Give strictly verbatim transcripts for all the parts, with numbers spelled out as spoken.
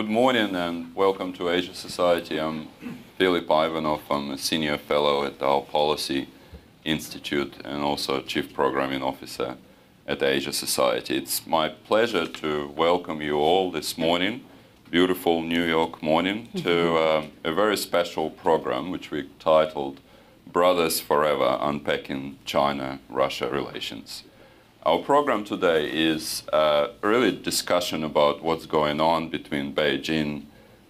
Good morning and welcome to Asia Society. I'm Philip Ivanov. I'm a senior fellow at our Policy Institute and also Chief Programming Officer at the Asia Society. It's my pleasure to welcome you all this morning, beautiful New York morning, to uh, a very special program which we titled Brothers Forever, Unpacking China-Russia Relations. Our program today is uh, really a discussion about what's going on between Beijing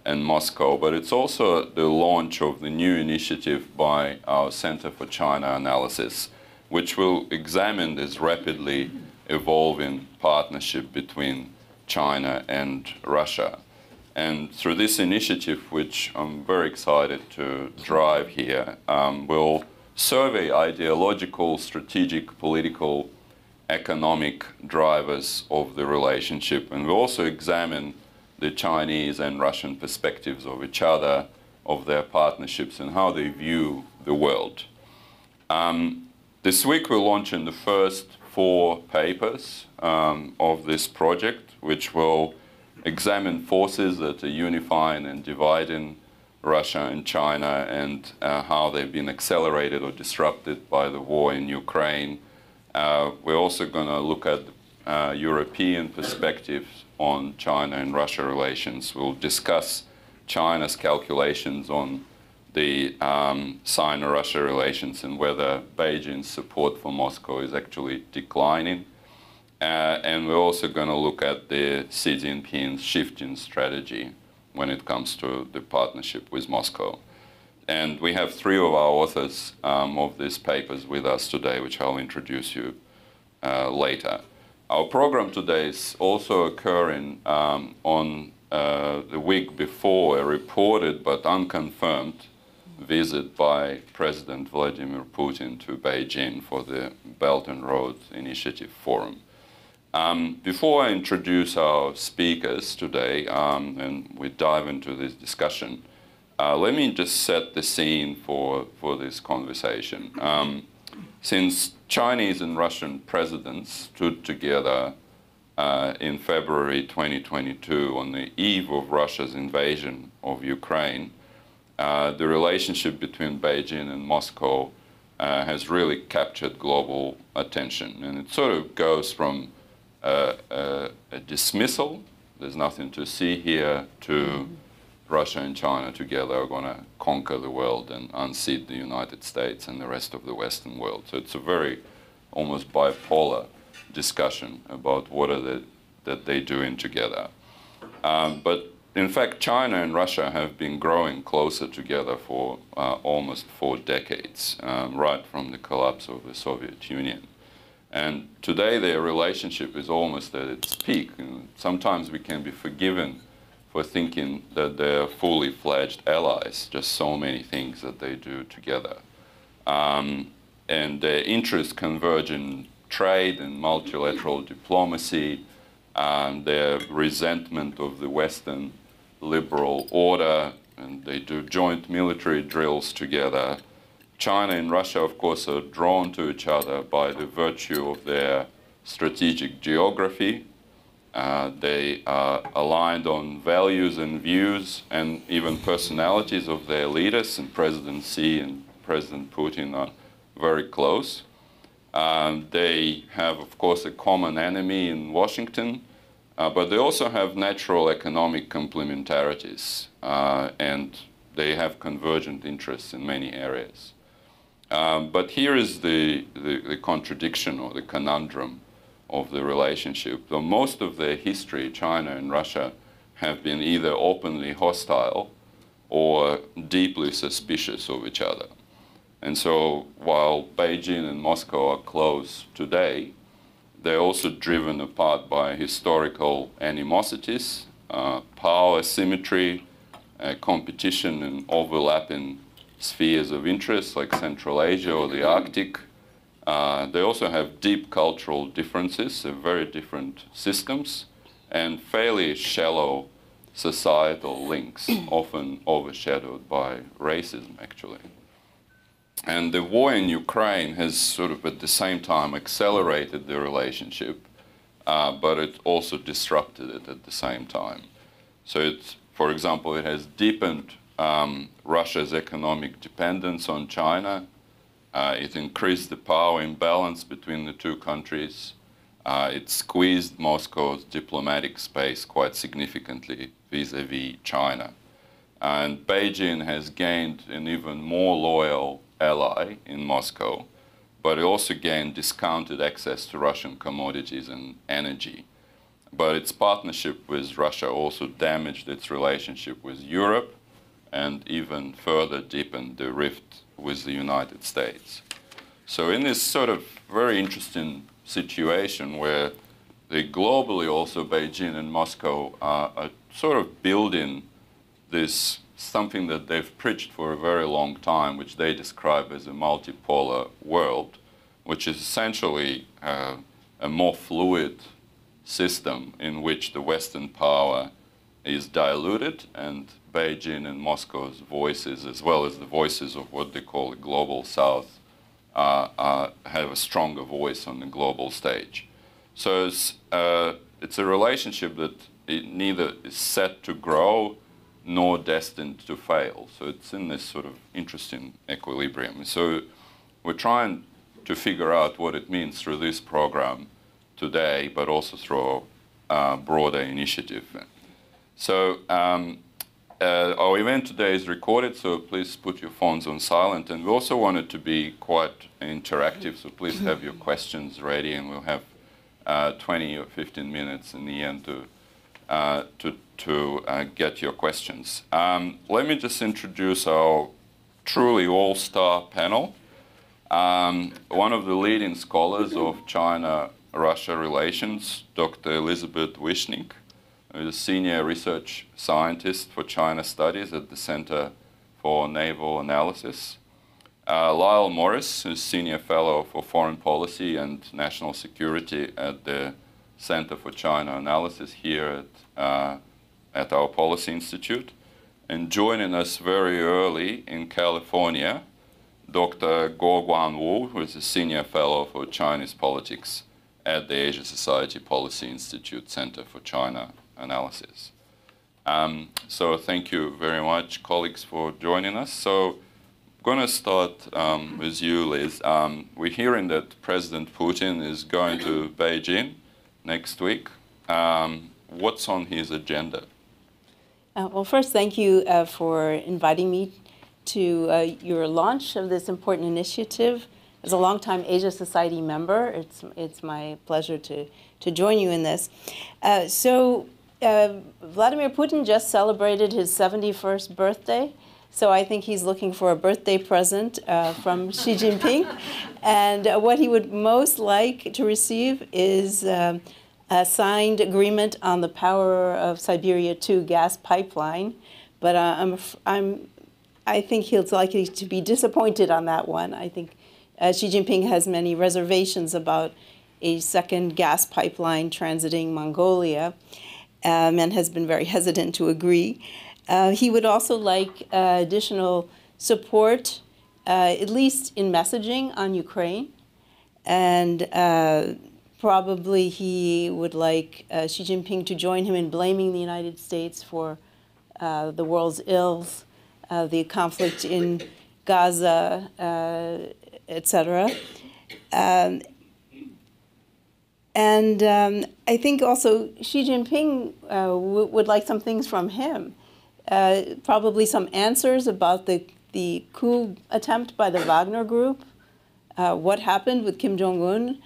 and Moscow, but it's also the launch of the new initiative by our Center for China Analysis, which will examine this rapidly evolving partnership between China and Russia. And through this initiative, which I'm very excited to drive here, um, we'll survey ideological, strategic, political, economic drivers of the relationship, and we also examine the Chinese and Russian perspectives of each other, of their partnerships, and how they view the world. Um, this week we're launching the first four papers um, of this project, which will examine forces that are unifying and dividing Russia and China, and uh, how they've been accelerated or disrupted by the war in Ukraine. Uh, we're also going to look at uh, European perspectives on China and Russia relations. We'll discuss China's calculations on the um, Sino-Russia relations and whether Beijing's support for Moscow is actually declining. Uh, and we're also going to look at the Xi Jinping's shifting strategy when it comes to the partnership with Moscow. And we have three of our authors um, of these papers with us today, which I'll introduce you uh, later. Our program today is also occurring um, on uh, the week before a reported but unconfirmed visit by President Vladimir Putin to Beijing for the Belt and Road Initiative Forum. Um, before I introduce our speakers today um, and we dive into this discussion, Uh, let me just set the scene for, for this conversation. Um, since Chinese and Russian presidents stood together uh, in February twenty twenty-two on the eve of Russia's invasion of Ukraine, uh, the relationship between Beijing and Moscow uh, has really captured global attention. And it sort of goes from uh, uh, a dismissal, there's nothing to see here, to Russia and China together are going to conquer the world and unseat the United States and the rest of the Western world. So it's a very almost bipolar discussion about what are the, that they're doing together. Um, but in fact, China and Russia have been growing closer together for uh, almost four decades, um, right from the collapse of the Soviet Union. And today their relationship is almost at its peak. And sometimes we can be forgiven for thinking that they're fully fledged allies, just so many things that they do together. Um, and their interests converge in trade and multilateral diplomacy, and their resentment of the Western liberal order, and they do joint military drills together. China and Russia, of course, are drawn to each other by the virtue of their strategic geography. Uh, they are aligned on values and views and even personalities of their leaders, and President Xi and President Putin are very close. Um, they have, of course, a common enemy in Washington, uh, but they also have natural economic complementarities, uh, and they have convergent interests in many areas. Um, but here is the, the, the contradiction or the conundrum of the relationship. Though most of their history, China and Russia have been either openly hostile or deeply suspicious of each other. And so while Beijing and Moscow are close today, they're also driven apart by historical animosities, uh, power asymmetry, uh, competition in overlapping spheres of interest like Central Asia or the Arctic. Uh, they also have deep cultural differences, uh, very different systems, and fairly shallow societal links, often overshadowed by racism, actually. And the war in Ukraine has sort of at the same time accelerated the relationship, uh, but it also disrupted it at the same time. So, it, for example, it has deepened um, Russia's economic dependence on China. Uh, it increased the power imbalance between the two countries. Uh, it squeezed Moscow's diplomatic space quite significantly vis-a-vis China. And Beijing has gained an even more loyal ally in Moscow, but it also gained discounted access to Russian commodities and energy. But its partnership with Russia also damaged its relationship with Europe and even further deepened the rift with the United States. So in this sort of very interesting situation where they globally also Beijing and Moscow are, are sort of building this something that they've preached for a very long time, which they describe as a multipolar world, which is essentially uh, a more fluid system in which the Western power is diluted and Beijing and Moscow's voices, as well as the voices of what they call the global South, uh, uh, have a stronger voice on the global stage. So it's, uh, it's a relationship that it neither is set to grow nor destined to fail. So it's in this sort of interesting equilibrium. So we're trying to figure out what it means through this program today, but also through a broader initiative. So um, uh, our event today is recorded, so please put your phones on silent. And we also want it to be quite interactive, so please have your questions ready, and we'll have uh, twenty or fifteen minutes in the end to Uh, to, to uh, get your questions. Um, let me just introduce our truly all-star panel. Um, one of the leading scholars of China-Russia relations, Doctor Elizabeth Wishneck, who is a senior research scientist for China Studies at the Center for Naval Analysis. Uh, Lyle Morris, who's senior fellow for foreign policy and national security at the Center for China Analysis here at, uh, at our Policy Institute. And joining us very early in California, Doctor Guoguang Wu, who is a senior fellow for Chinese politics at the Asia Society Policy Institute Center for China Analysis. Um, so thank you very much, colleagues, for joining us. So I'm going to start um, with you, Liz. Um, we're hearing that President Putin is going to Beijing next week. Um, what's on his agenda? Uh, well, first, thank you uh, for inviting me to uh, your launch of this important initiative. As a longtime Asia Society member, it's it's my pleasure to, to join you in this. Uh, so uh, Vladimir Putin just celebrated his seventy-first birthday. So I think he's looking for a birthday present uh, from Xi Jinping. And uh, what he would most like to receive is um, a signed agreement on the power of Siberia two gas pipeline. But uh, I'm, I'm, I think he's likely to be disappointed on that one. I think uh, Xi Jinping has many reservations about a second gas pipeline transiting Mongolia um, and has been very hesitant to agree. Uh, he would also like uh, additional support, uh, at least in messaging, on Ukraine. And uh, probably he would like uh, Xi Jinping to join him in blaming the United States for uh, the world's ills, uh, the conflict in Gaza, uh, et cetera. Um, and um, I think also Xi Jinping uh, would like some things from him. Uh, probably some answers about the, the coup attempt by the Wagner group, uh, what happened with Kim Jong-un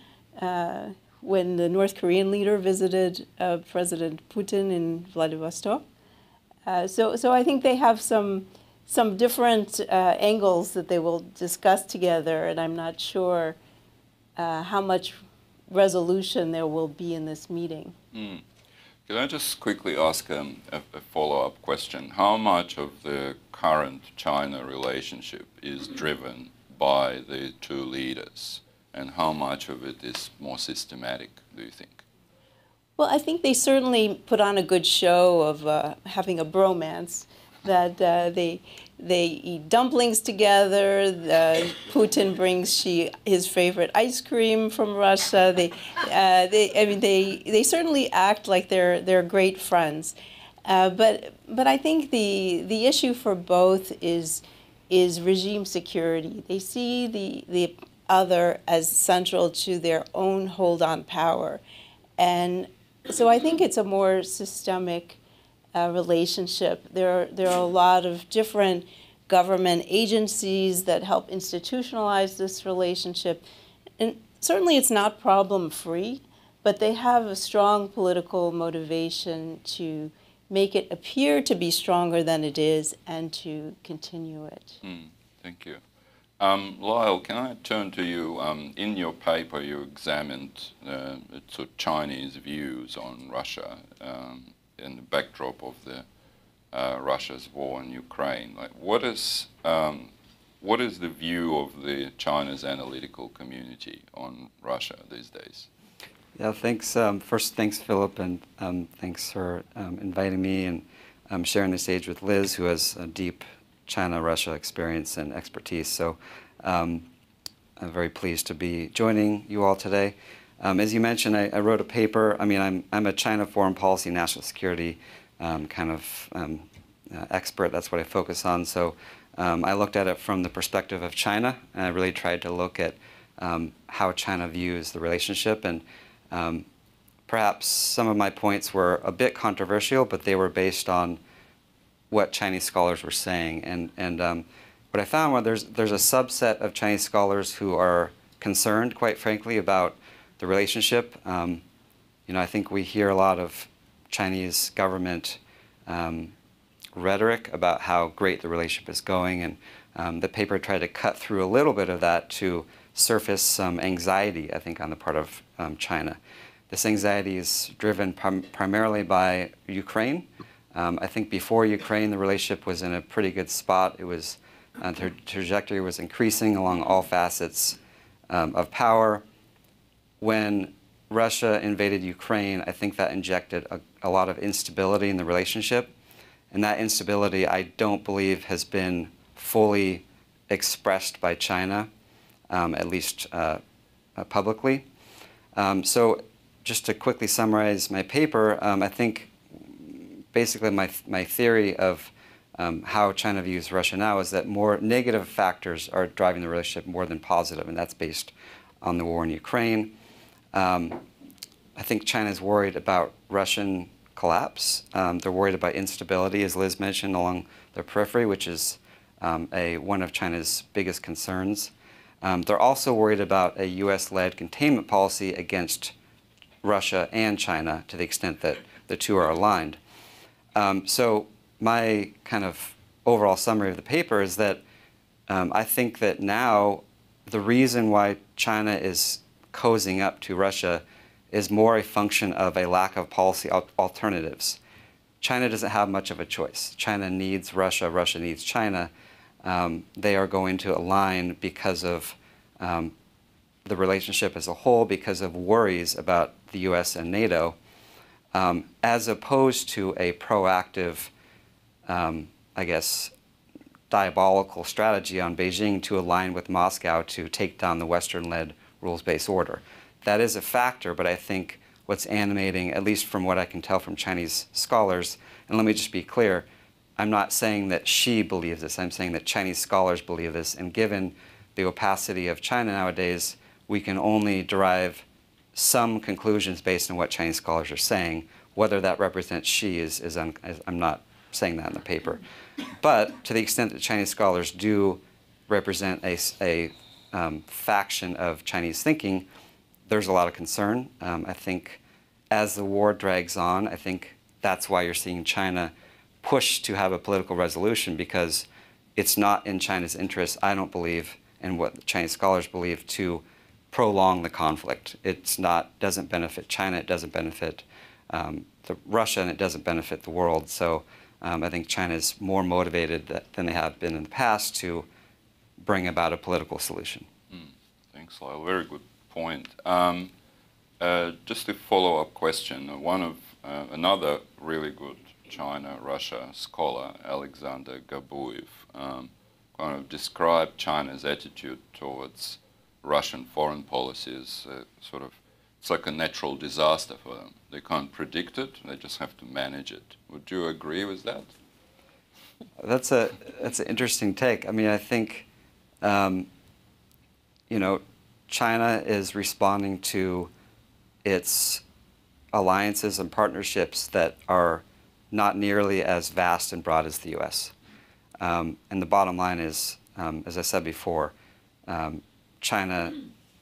uh, when the North Korean leader visited uh, President Putin in Vladivostok. Uh, so, so I think they have some, some different uh, angles that they will discuss together, and I'm not sure uh, how much resolution there will be in this meeting. Mm. Can I just quickly ask um, a, a follow-up question? How much of the current China relationship is driven by the two leaders, and how much of it is more systematic, do you think? Well, I think they certainly put on a good show of uh, having a bromance, that uh, they, they eat dumplings together, the, Putin brings she, his favorite ice cream from Russia. They, uh, they, I mean, they, they certainly act like they're, they're great friends. Uh, but but I think the the issue for both is is regime security. They see the the other as central to their own hold on power, and so I think it's a more systemic uh, relationship. There are, there are a lot of different government agencies that help institutionalize this relationship, and certainly it's not problem-free, but they have a strong political motivation to make it appear to be stronger than it is and to continue it. Mm, thank you. Um, Lyle, can I turn to you? Um, in your paper, you examined uh, sort of Chinese views on Russia um, in the backdrop of the uh, Russia's war in Ukraine. Like, what is um, what is the view of the China's analytical community on Russia these days? Yeah, thanks. Um, first, thanks, Philip, and um, thanks for um, inviting me and um, sharing the stage with Liz, who has a deep China-Russia experience and expertise. So um, I'm very pleased to be joining you all today. Um, as you mentioned, I, I wrote a paper. I mean, I'm, I'm a China foreign policy, national security um, kind of um, uh, expert. That's what I focus on. So um, I looked at it from the perspective of China, and I really tried to look at um, how China views the relationship. And um, perhaps some of my points were a bit controversial, but they were based on what Chinese scholars were saying, and and um, what I found was there's there's a subset of Chinese scholars who are concerned, quite frankly, about the relationship. Um, you know, I think we hear a lot of Chinese government um, rhetoric about how great the relationship is going, and um, the paper tried to cut through a little bit of that to surface some anxiety, I think, on the part of um, China. This anxiety is driven prim primarily by Ukraine. Um, I think before Ukraine, the relationship was in a pretty good spot. It was, uh, the trajectory was increasing along all facets um, of power. When Russia invaded Ukraine, I think that injected a, a lot of instability in the relationship. And that instability, I don't believe, has been fully expressed by China, um, at least uh, uh, publicly. Um, so just to quickly summarize my paper, um, I think basically, my, my theory of um, how China views Russia now is that more negative factors are driving the relationship more than positive, and that's based on the war in Ukraine. Um, I think China's worried about Russian collapse. Um, they're worried about instability, as Liz mentioned, along the periphery, which is um, a, one of China's biggest concerns. Um, they're also worried about a U S-led containment policy against Russia and China to the extent that the two are aligned. Um, so my kind of overall summary of the paper is that um, I think that now the reason why China is cozying up to Russia is more a function of a lack of policy al alternatives. China doesn't have much of a choice. China needs Russia. Russia needs China. Um, they are going to align because of um, the relationship as a whole, because of worries about the U S and NATO. Um, as opposed to a proactive, um, I guess, diabolical strategy on Beijing to align with Moscow to take down the Western-led rules-based order. That is a factor, but I think what's animating, at least from what I can tell from Chinese scholars, and let me just be clear, I'm not saying that Xi believes this, I'm saying that Chinese scholars believe this, and given the opacity of China nowadays, we can only derive some conclusions based on what Chinese scholars are saying. Whether that represents Xi is, is, un, is I'm not saying that in the paper. But to the extent that Chinese scholars do represent a, a um, faction of Chinese thinking, there's a lot of concern. Um, I think as the war drags on, I think that's why you're seeing China push to have a political resolution, because it's not in China's interest, I don't believe, and what Chinese scholars believe, to prolong the conflict. It's not, doesn't benefit China, it doesn't benefit um, the Russia, and it doesn't benefit the world. So um, I think China is more motivated that, than they have been in the past to bring about a political solution. Mm, thanks, Lyle. Very good point. Um, uh, just a follow-up question. One of uh, another really good China-Russia scholar, Alexander Gabuev, um, kind of described China's attitude towards Russian foreign policy is uh, sort of, it's like a natural disaster for them. They can't predict it, they just have to manage it. Would you agree with that? That's a that's an interesting take. I mean, I think, um, you know, China is responding to its alliances and partnerships that are not nearly as vast and broad as the U S Um, and the bottom line is, um, as I said before, um, China,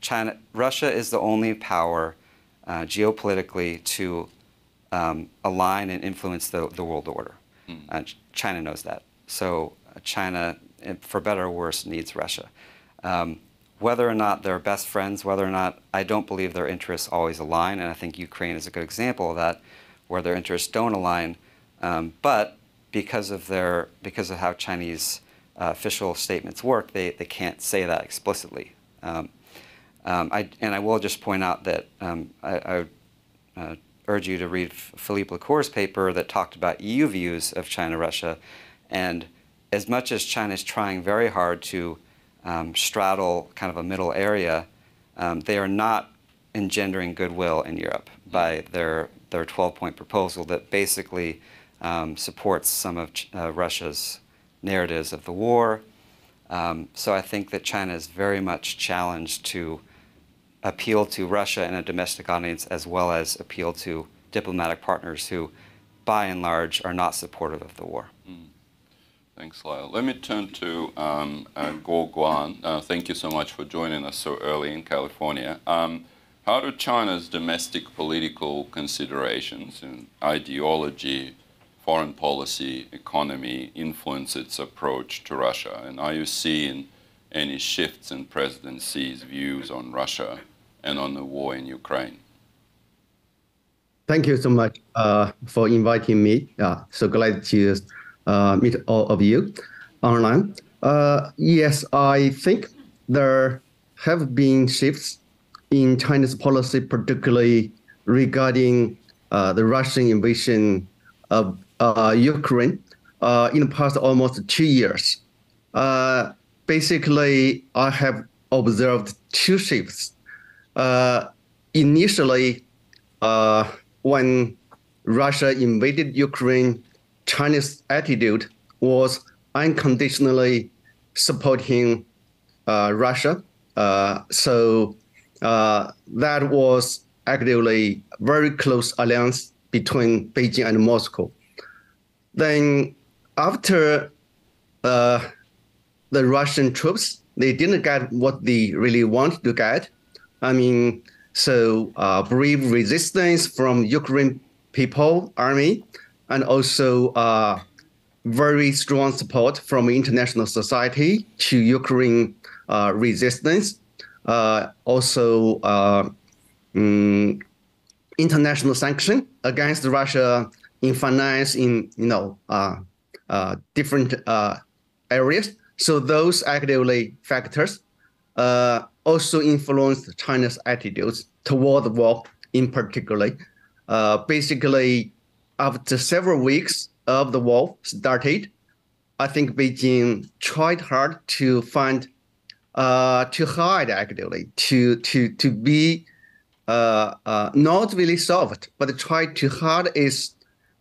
China, Russia is the only power uh, geopolitically to um, align and influence the, the world order. Mm-hmm. uh, China knows that. So China, for better or worse, needs Russia. Um, whether or not they're best friends, whether or not, I don't believe their interests always align, and I think Ukraine is a good example of that, where their interests don't align, um, but because of their, because of how Chinese uh, official statements work, they, they can't say that explicitly. Um, um, I, and I will just point out that um, I, I would uh, urge you to read Philippe Lacour's paper that talked about E U views of China-Russia, and as much as China is trying very hard to um, straddle kind of a middle area, um, they are not engendering goodwill in Europe by their their twelve-point proposal that basically um, supports some of uh, Russia's narratives of the war. Um, so I think that China is very much challenged to appeal to Russia and a domestic audience, as well as appeal to diplomatic partners who, by and large, are not supportive of the war. Mm. Thanks, Lyle. Let me turn to um, uh, Guoguang. Uh, thank you so much for joining us so early in California. Um, how do China's domestic political considerations and ideology, foreign policy, economy influence its approach to Russia? And are you seeing any shifts in President Xi's views on Russia and on the war in Ukraine? Thank you so much uh, for inviting me. Uh, so glad to uh, meet all of you online. Uh, yes, I think there have been shifts in China's policy, particularly regarding uh, the Russian invasion of uh, Ukraine uh, in the past almost two years. Uh, Basically, I have observed two shifts. Uh, initially, uh, when Russia invaded Ukraine, China's attitude was unconditionally supporting uh, Russia. Uh, so uh, that was actually a very close alliance between Beijing and Moscow. Then after uh, the Russian troops, they didn't get what they really wanted to get. I mean, so uh, brave resistance from Ukraine people, army, and also uh, very strong support from international society to Ukraine uh, resistance. Uh, also, uh, um, international sanction against Russia in finance, in you know uh, uh, different uh, areas. So those actually factors uh, also influenced China's attitudes toward the war in particular. Uh, basically, after several weeks of the war started, I think Beijing tried hard to find, uh, to hide actually, to, to, to be uh, uh, not really soft, but tried to hide its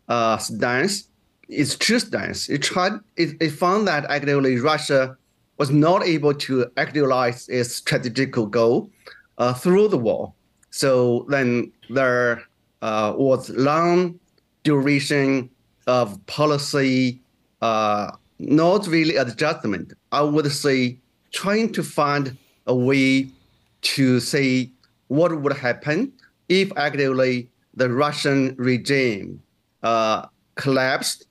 uh, stance. Its true stance. It tried. It, it found that actually Russia was not able to actualize its strategic goal uh, through the war. So then there uh, was long duration of policy, uh, not really adjustment. I would say trying to find a way to say what would happen if actually the Russian regime uh, collapsed.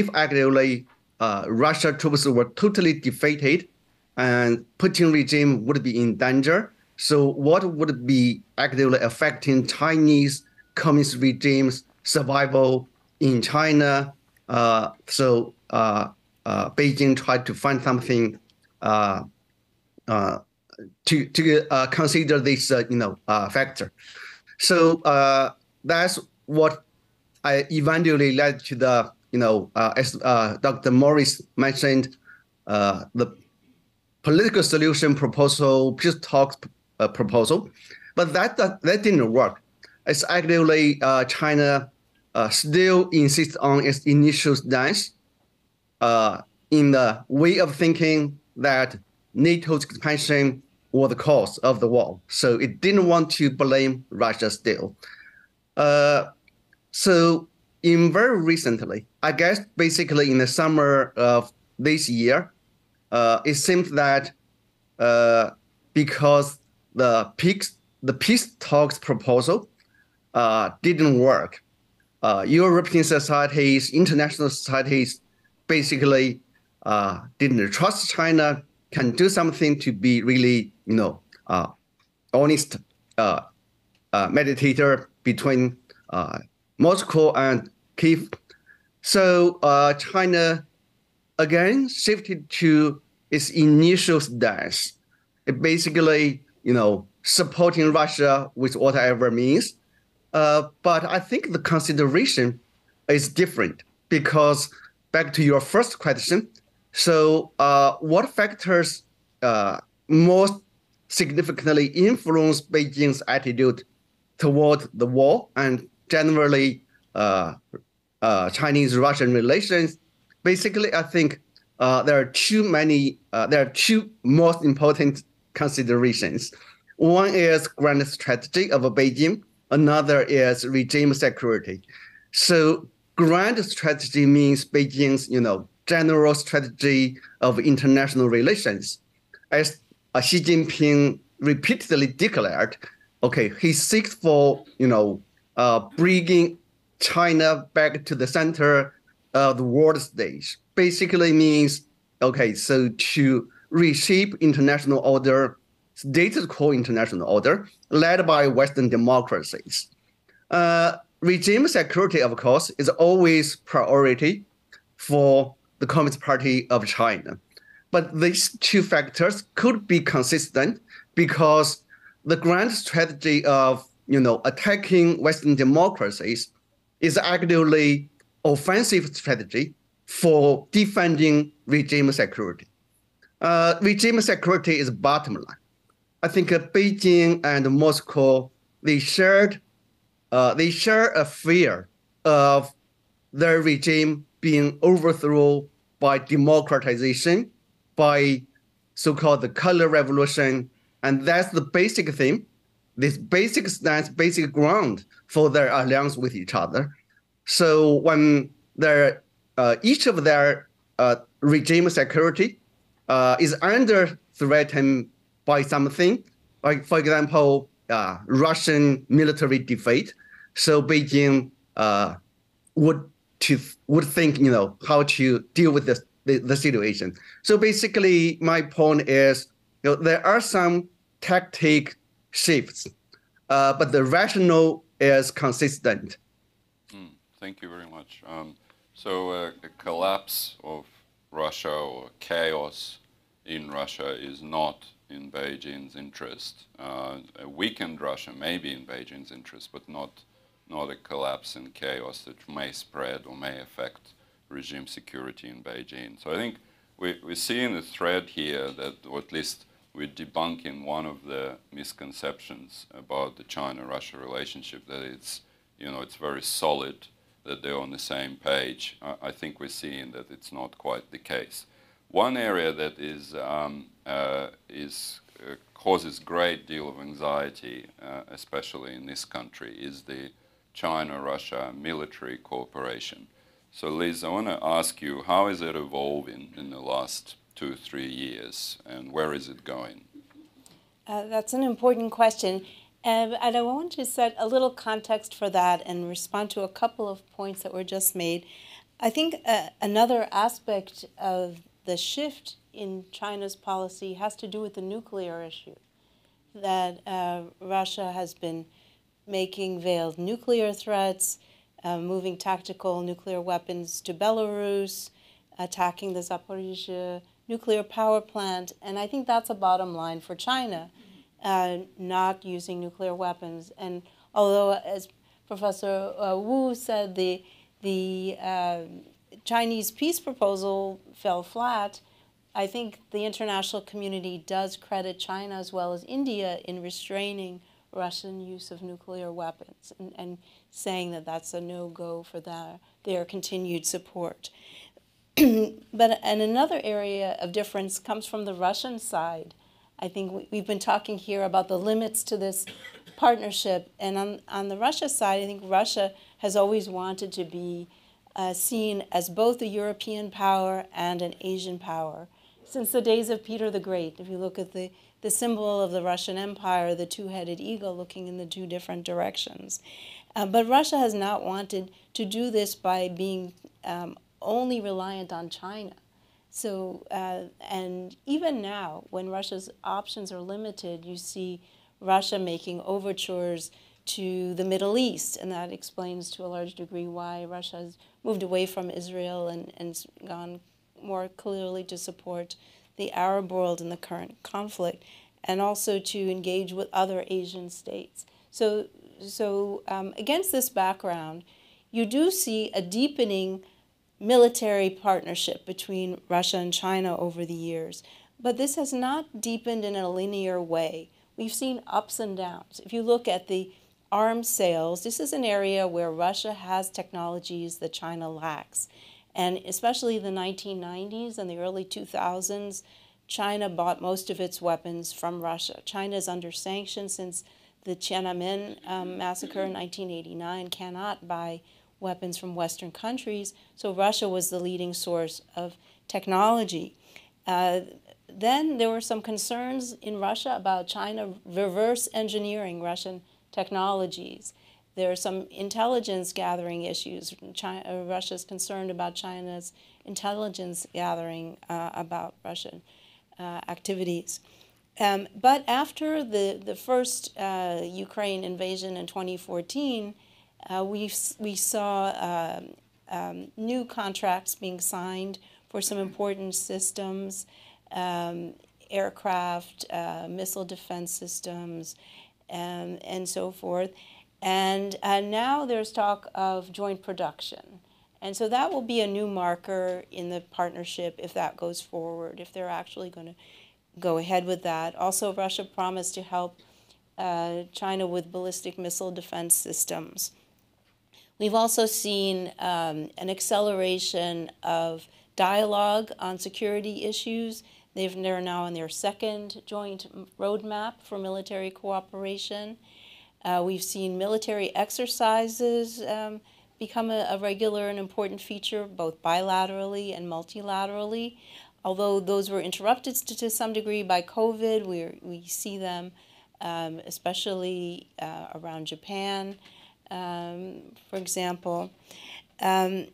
If actually uh, Russia troops were totally defeated and Putin regime would be in danger, so what would be actively affecting Chinese communist regime's survival in China? Uh, so uh, uh, Beijing tried to find something uh, uh, to to uh, consider this uh, you know uh, factor. So uh, that's what I eventually led to the. You know, uh, as uh, Doctor Morris mentioned, uh, the political solution proposal, peace talks uh, proposal, but that, that that didn't work. is actually uh, China uh, still insists on its initial stance uh, in the way of thinking that NATO's expansion was the cause of the war. So it didn't want to blame Russia still. Uh, so in very recently, I guess basically in the summer of this year, uh, it seems that uh, because the peace, the peace talks proposal uh, didn't work, uh, European societies, international societies basically uh, didn't trust China can do something to be really, you know, uh, honest uh, uh, mediator between uh, Moscow and Kiev. So uh, China again shifted to its initial stance, it basically, you know, supporting Russia with whatever means. Uh, but I think the consideration is different because back to your first question. So uh, what factors uh, most significantly influence Beijing's attitude toward the war and generally uh, uh, Chinese-Russian relations? Basically, I think uh, there are two many, uh, there are two most important considerations. One is grand strategy of Beijing, another is regime security. So grand strategy means Beijing's, you know, general strategy of international relations. As uh, Xi Jinping repeatedly declared, okay, he seeks for, you know, uh, bringing China back to the center of the world stage. Basically means, okay, so to reshape international order, status quo international order, led by Western democracies. Uh, regime security, of course, is always priority for the Communist Party of China. But these two factors could be consistent because the grand strategy of, you know, attacking Western democracies is actually offensive strategy for defending regime security. Uh, regime security is bottom line. I think uh, Beijing and Moscow, they shared, uh, they share a fear of their regime being overthrown by democratization, by so-called the color revolution. And that's the basic theme, this basic stance, basic ground for their alliance with each other. So when their, uh, each of their uh, regime security uh, is under threat by something, like for example, uh, Russian military defeat. So Beijing uh, would to would think, you know, how to deal with this, the, the situation. So basically, my point is, you know, there are some tactic shifts, uh, but the rationale is consistent. Mm, thank you very much. Um, so uh, the collapse of Russia or chaos in Russia is not in Beijing's interest. Uh, a weakened Russia may be in Beijing's interest, but not not a collapse and chaos that may spread or may affect regime security in Beijing. So I think we, we're seeing a thread here that, or at least we're debunking one of the misconceptions about the China-Russia relationship, that it's, you know, it's very solid, that they're on the same page. I, I think we're seeing that it's not quite the case. One area that is, um, uh, is uh, causes great deal of anxiety, uh, especially in this country, is the China-Russia military cooperation. So Liz, I want to ask you, how is it evolving in the last two, three years, and where is it going? Uh, that's an important question. Uh, and I want to set a little context for that and respond to a couple of points that were just made. I think uh, another aspect of the shift in China's policy has to do with the nuclear issue, that uh, Russia has been making veiled nuclear threats, uh, moving tactical nuclear weapons to Belarus, attacking the Zaporizhzhia nuclear power plant. And I think that's a bottom line for China, uh, not using nuclear weapons. And although, as Professor uh, Wu said, the, the uh, Chinese peace proposal fell flat, I think the international community does credit China as well as India in restraining Russian use of nuclear weapons and, and saying that that's a no-go for their, their continued support. But and another area of difference comes from the Russian side. I think we've been talking here about the limits to this partnership. And on, on the Russia side, I think Russia has always wanted to be uh, seen as both a European power and an Asian power. Since the days of Peter the Great, if you look at the, the symbol of the Russian Empire, the two-headed eagle looking in the two different directions. Uh, but Russia has not wanted to do this by being um, only reliant on China. So, uh, and even now, when Russia's options are limited, you see Russia making overtures to the Middle East, and that explains to a large degree why Russia has moved away from Israel and, and gone more clearly to support the Arab world in the current conflict, and also to engage with other Asian states. So, so um, against this background, you do see a deepening military partnership between Russia and China over the years. But this has not deepened in a linear way. We've seen ups and downs. If you look at the arms sales, this is an area where Russia has technologies that China lacks. And especially the nineteen nineties and the early two thousands, China bought most of its weapons from Russia. China is under sanction since the Tiananmen um, massacre in nineteen eighty-nine, cannot buy weapons from Western countries, so Russia was the leading source of technology. Uh, then there were some concerns in Russia about China reverse engineering Russian technologies. There are some intelligence gathering issues. China, Russia's concerned about China's intelligence gathering uh, about Russian uh, activities. Um, but after the, the first uh, Ukraine invasion in twenty fourteen, Uh, we we saw uh, um, new contracts being signed for some important systems, um, aircraft, uh, missile defense systems, and, and so forth. And uh, now there's talk of joint production. And so that will be a new marker in the partnership if that goes forward, if they're actually going to go ahead with that. Also, Russia promised to help uh, China with ballistic missile defense systems. We've also seen um, an acceleration of dialogue on security issues. They've, they're now on their second joint roadmap for military cooperation. Uh, we've seen military exercises um, become a, a regular and important feature, both bilaterally and multilaterally. Although those were interrupted to, to some degree by COVID, we, we see them um, especially uh, around Japan. Um, for example. Um,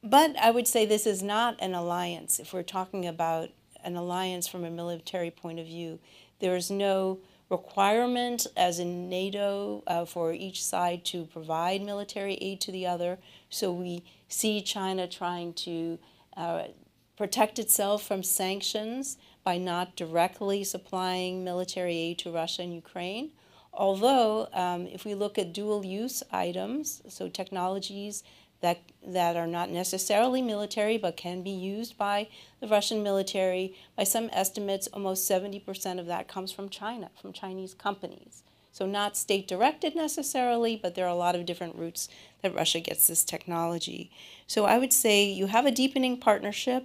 but I would say this is not an alliance. If we're talking about an alliance from a military point of view, there is no requirement, as in NATO, uh, for each side to provide military aid to the other. So we see China trying to uh, protect itself from sanctions by not directly supplying military aid to Russia and Ukraine. Although, um, if we look at dual-use items, so technologies that, that are not necessarily military but can be used by the Russian military, by some estimates, almost seventy percent of that comes from China, from Chinese companies. So not state-directed necessarily, but there are a lot of different routes that Russia gets this technology. So I would say you have a deepening partnership,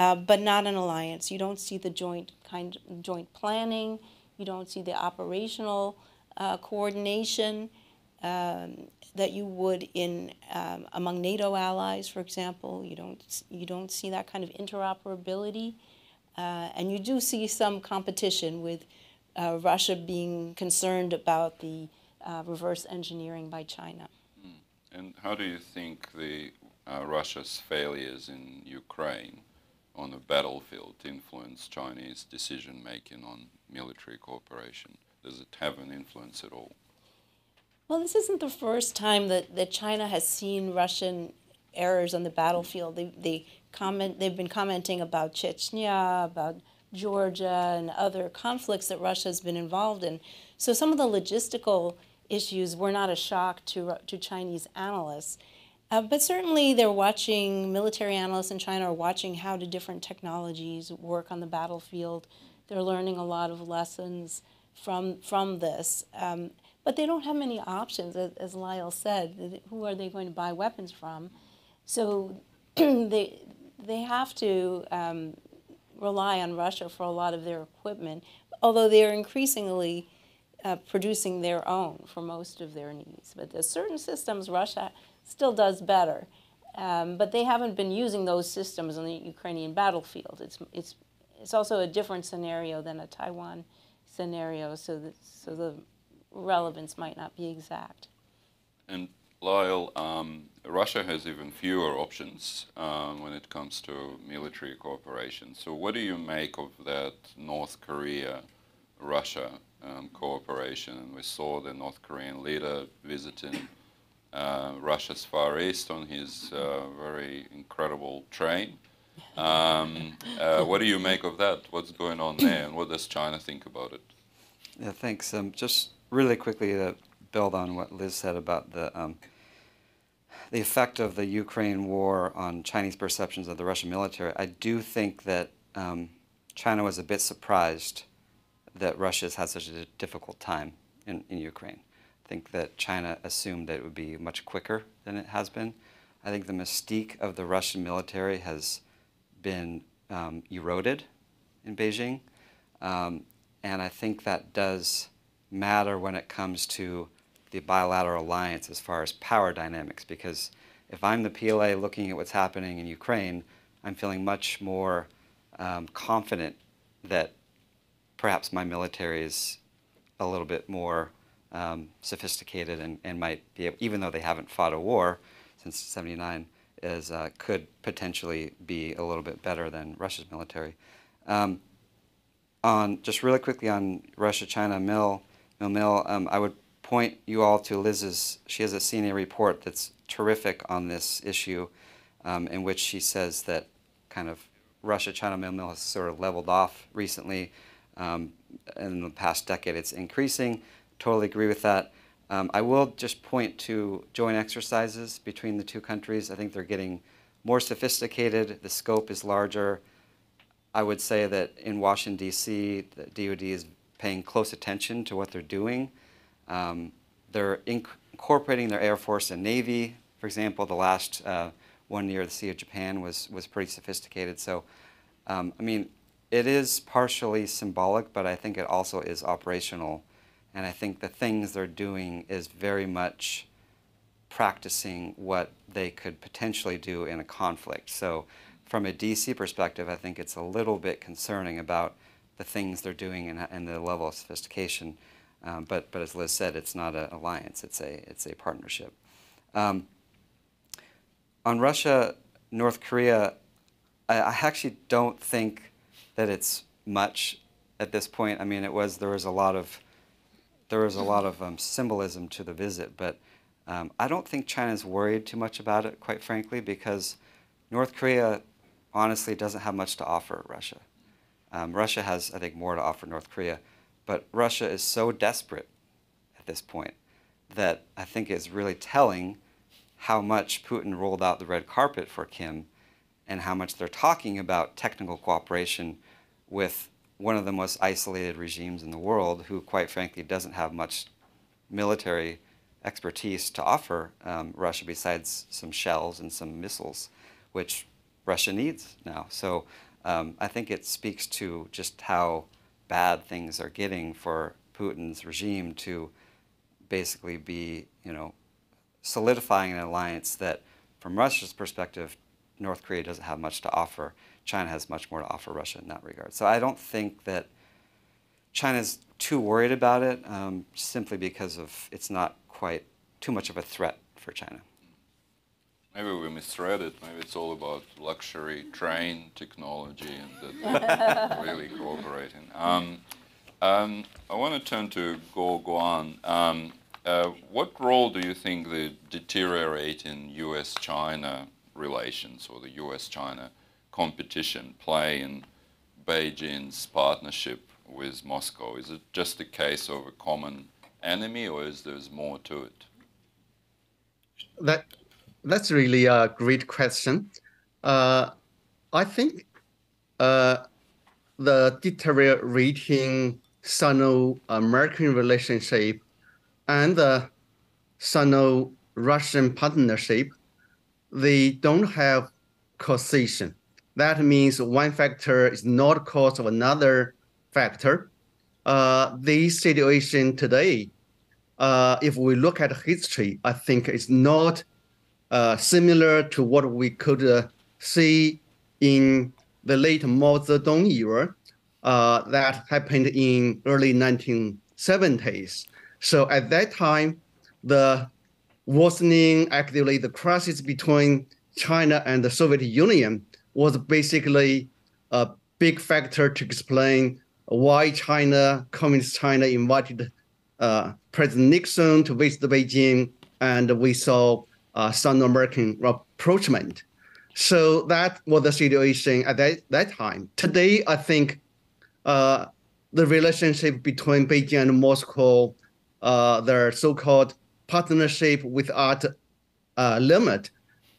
uh, but not an alliance. You don't see the joint kind of joint planning. You don't see the operational Uh, coordination um, that you would in um, among NATO allies, for example. You don't you don't see that kind of interoperability, uh, and you do see some competition with uh, Russia being concerned about the uh, reverse engineering by China. And how do you think the uh, Russia's failures in Ukraine on the battlefield influence Chinese decision making on military cooperation? Does it have an influence at all? Well, this isn't the first time that, that China has seen Russian errors on the battlefield. They, they comment, they've been commenting about Chechnya, about Georgia, and other conflicts that Russia has been involved in. So some of the logistical issues were not a shock to, to Chinese analysts. Uh, but certainly they're watching, military analysts in China are watching how do different technologies work on the battlefield. They're learning a lot of lessons from from this. Um, but they don't have many options, as, as Lyle said. Who are they going to buy weapons from? So they they have to um, rely on Russia for a lot of their equipment, although they are increasingly uh, producing their own for most of their needs. But there's certain systems Russia still does better. Um, but they haven't been using those systems on the Ukrainian battlefield. It's it's it's also a different scenario than a Taiwan scenario, so that so the relevance might not be exact. And Lyle, um, Russia has even fewer options um, when it comes to military cooperation. So what do you make of that North Korea-Russia um, cooperation? And we saw the North Korean leader visiting Uh, Russia's Far East on his uh, very incredible train. Um, uh, what do you make of that? What's going on there, and what does China think about it? Yeah, thanks. Um, just really quickly to build on what Liz said about the um, the effect of the Ukraine war on Chinese perceptions of the Russian military, I do think that um, China was a bit surprised that Russia's had such a difficult time in, in Ukraine. I think that China assumed that it would be much quicker than it has been. I think the mystique of the Russian military has been um, eroded in Beijing. Um, and I think that does matter when it comes to the bilateral alliance as far as power dynamics, because if I'm the P L A looking at what's happening in Ukraine, I'm feeling much more um, confident that perhaps my military is a little bit more Um, sophisticated and, and might be able, even though they haven't fought a war since seventy-nine, is uh, could potentially be a little bit better than Russia's military. Um, on just really quickly on Russia-China mill mill mill, um, I would point you all to Liz's. She has a senior report that's terrific on this issue, um, in which she says that kind of Russia-China mill mill has sort of leveled off recently. Um, in the past decade, it's increasing. Totally agree with that. Um, I will just point to joint exercises between the two countries. I think they're getting more sophisticated. The scope is larger. I would say that in Washington, D C, the D O D is paying close attention to what they're doing. Um, they're inc incorporating their Air Force and Navy. For example, the last uh, one year, the Sea of Japan was, was pretty sophisticated. So, um, I mean, it is partially symbolic, but I think it also is operational. And I think the things they're doing is very much practicing what they could potentially do in a conflict. So from a D C perspective, I think it's a little bit concerning about the things they're doing and, and the level of sophistication. Um, but, but as Liz said, it's not an alliance, it's a, it's a partnership. Um, on Russia, North Korea, I, I actually don't think that it's much at this point. I mean, it was, there was a lot of There was a lot of um, symbolism to the visit, but um, I don't think China's worried too much about it, quite frankly, because North Korea honestly doesn't have much to offer Russia. Um, Russia has, I think, more to offer North Korea, but Russia is so desperate at this point that I think it's really telling how much Putin rolled out the red carpet for Kim and how much they're talking about technical cooperation with one of the most isolated regimes in the world, who quite frankly doesn't have much military expertise to offer um, Russia besides some shells and some missiles, which Russia needs now. So um, I think it speaks to just how bad things are getting for Putin's regime to basically be, you know, solidifying an alliance that, from Russia's perspective, North Korea doesn't have much to offer. China has much more to offer Russia in that regard. So I don't think that China's too worried about it, um, simply because of it's not quite too much of a threat for China. Maybe we misread it. Maybe it's all about luxury train technology and that really cooperating. Um, um, I want to turn to Guoguang. Um, uh, what role do you think the deteriorating U S China relations or the U S China competition play in Beijing's partnership with Moscow? Is it just a case of a common enemy, or is there more to it? That, that's really a great question. Uh, I think uh, the deteriorating Sino-American relationship and the Sino-Russian partnership, they don't have causation. That means one factor is not cause of another factor. Uh, this situation today, uh, if we look at history, I think it's not uh, similar to what we could uh, see in the late Mao Zedong era uh, that happened in early nineteen seventies. So at that time, the worsening, actually the crisis between China and the Soviet Union was basically a big factor to explain why China, Communist China, invited uh, President Nixon to visit Beijing, and we saw uh, Sino-American rapprochement. So that was the situation at that, that time. Today, I think uh, the relationship between Beijing and Moscow, uh, their so-called partnership without uh, limit,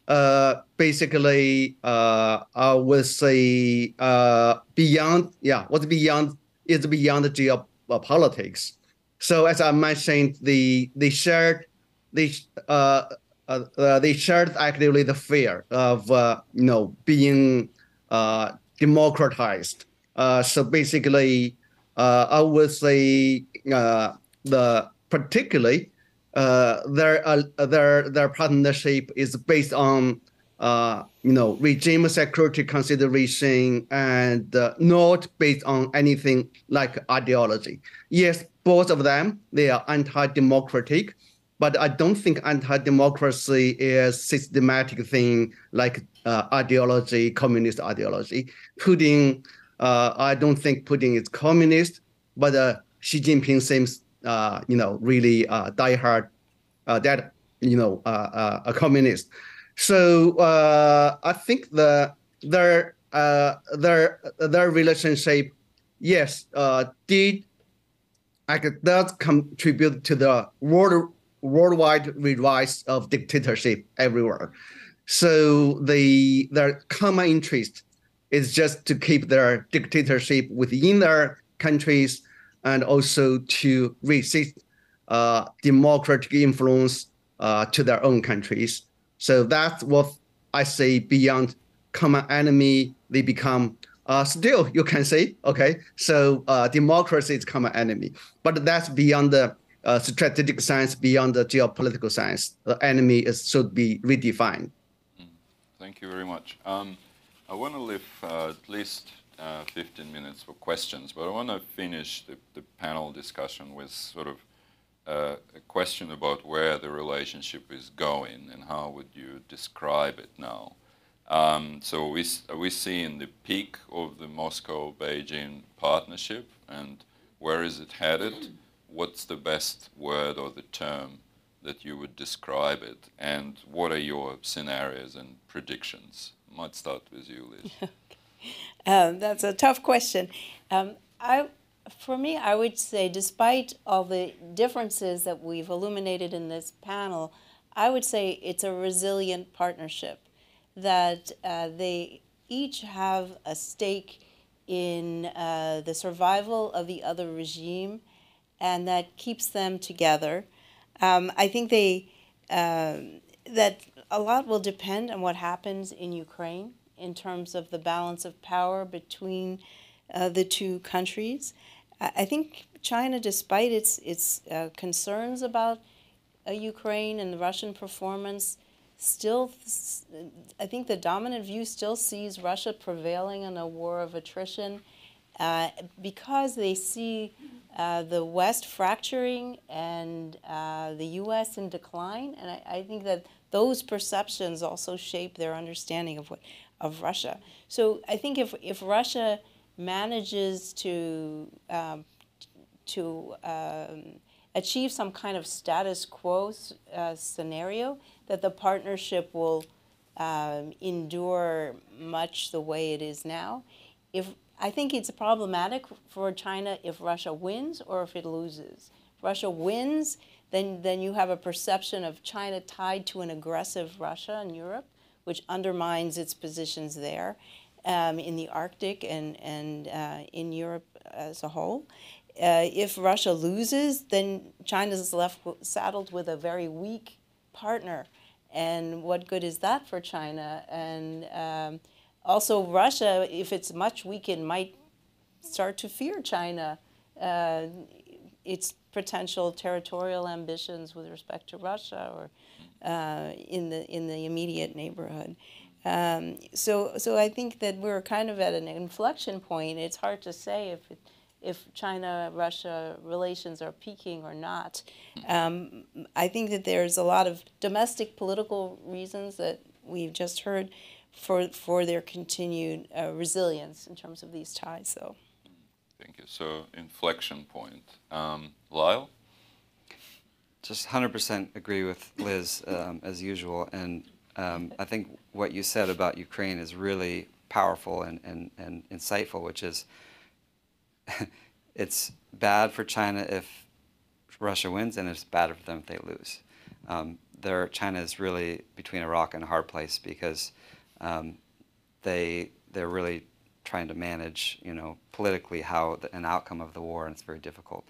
uh, basically, uh, I would say uh, beyond, yeah, what's beyond is beyond the geopolitics. So as I mentioned, the they shared they uh, uh, they shared actively the fear of uh, you know being uh, democratized. Uh, so basically, uh, I would say uh, the particularly. Uh, their, uh, their, their partnership is based on, uh, you know, regime security consideration and uh, not based on anything like ideology. Yes, both of them, they are anti-democratic, but I don't think anti-democracy is a systematic thing like uh, ideology, communist ideology. Putin, uh, I don't think Putin is communist, but uh, Xi Jinping seems Uh, you know, really uh, diehard, uh, that you know, uh, uh, a communist. So uh, I think the their uh, their their relationship, yes, uh, did like does contribute to the world worldwide rise of dictatorship everywhere. So the their common interest is just to keep their dictatorship within their countries, and also to resist uh, democratic influence uh, to their own countries. So that's what I say beyond common enemy, they become uh, still, you can say, okay, so uh, democracy is common enemy, but that's beyond the uh, strategic science, beyond the geopolitical science. The enemy is, should be redefined. Thank you very much. Um, I want to leave uh, at least Uh, fifteen minutes for questions, but I want to finish the, the panel discussion with sort of uh, a question about where the relationship is going and how would you describe it now. Um, so are we, are we seeing the peak of the Moscow-Beijing partnership, and where is it headed? What's the best word or the term that you would describe it, and what are your scenarios and predictions? I might start with you, Liz. Um, that's a tough question. Um, I, for me, I would say, despite all the differences that we've illuminated in this panel, I would say it's a resilient partnership, that uh, they each have a stake in uh, the survival of the other regime, and that keeps them together. Um, I think they, um, that a lot will depend on what happens in Ukraine, in terms of the balance of power between uh, the two countries. I think China, despite its, its uh, concerns about uh, Ukraine and the Russian performance, still, I think the dominant view still sees Russia prevailing in a war of attrition uh, because they see uh, the West fracturing and uh, the U S in decline. And I, I think that those perceptions also shape their understanding of what of Russia. So I think if, if Russia manages to, um, to um, achieve some kind of status quo uh, scenario, that the partnership will um, endure much the way it is now. If, I think it's problematic for China if Russia wins or if it loses. If Russia wins, then, then you have a perception of China tied to an aggressive Russia in Europe, which undermines its positions there um, in the Arctic and, and uh, in Europe as a whole. Uh, if Russia loses, then China's left saddled with a very weak partner. And what good is that for China? And um, also Russia, if it's much weakened, might start to fear China, uh, its potential territorial ambitions with respect to Russia or uh, in the in the immediate neighborhood. Um, so, so I think that we're kind of at an inflection point. It's hard to say if it, if China-Russia relations are peaking or not. Um, I think that there's a lot of domestic political reasons that we've just heard for, for their continued uh, resilience in terms of these ties. So, thank you. So, inflection point. Um, Lyle? Just one hundred percent agree with Liz, um, as usual. And um, I think what you said about Ukraine is really powerful and, and, and insightful, which is, it's bad for China if Russia wins, and it's bad for them if they lose. Um, their, China is really between a rock and a hard place because um, they they're really trying to manage, you know, politically how the, an outcome of the war, and it's very difficult.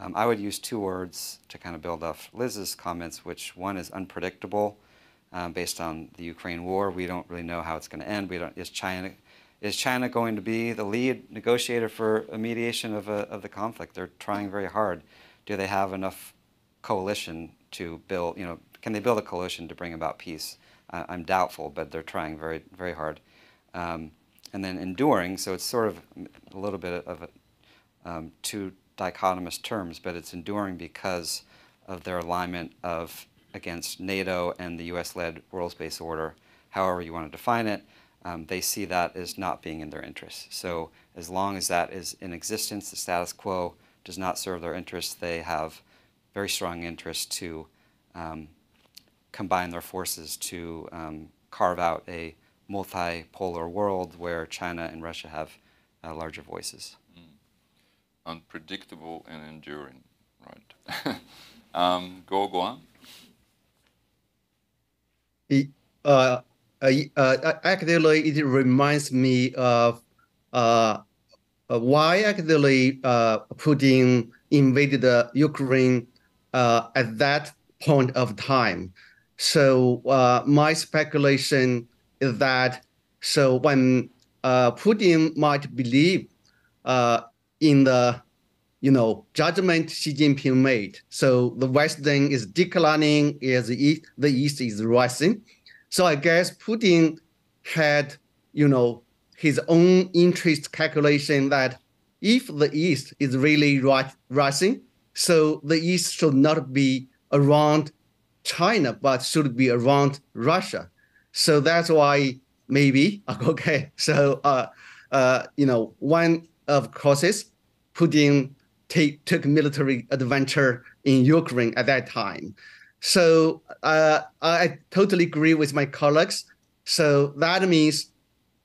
Um, I would use two words to kind of build off Liz's comments, which one is unpredictable, um, based on the Ukraine war. We don't really know how it's going to end. We don't. Is China. Is China going to be the lead negotiator for a mediation of, a, of the conflict? They're trying very hard. Do they have enough coalition to build, you know, can they build a coalition to bring about peace? Uh, I'm doubtful, but they're trying very, very hard. Um, and then enduring, so it's sort of a little bit of a, um, two dichotomous terms, but it's enduring because of their alignment of against NATO and the U S-led world-based order, however you want to define it. Um, they see that as not being in their interest. So as long as that is in existence, the status quo does not serve their interests, they have very strong interest to um, combine their forces to um, carve out a multipolar world where China and Russia have uh, larger voices. Mm. Unpredictable and enduring, right? um, Guoguang? Uh, Uh, uh, actually, it reminds me of uh, uh, why actually uh, Putin invaded uh, Ukraine uh, at that point of time. So uh, my speculation is that so when uh, Putin might believe uh, in the you know judgment Xi Jinping made, so the Western is declining, is the East, the East is rising. So I guess Putin had, you know, his own interest calculation that if the East is really rising, so the East should not be around China, but should be around Russia. So that's why maybe, okay, so, uh, uh, you know, one of causes, Putin take, took military adventure in Ukraine at that time. So uh, I totally agree with my colleagues. So that means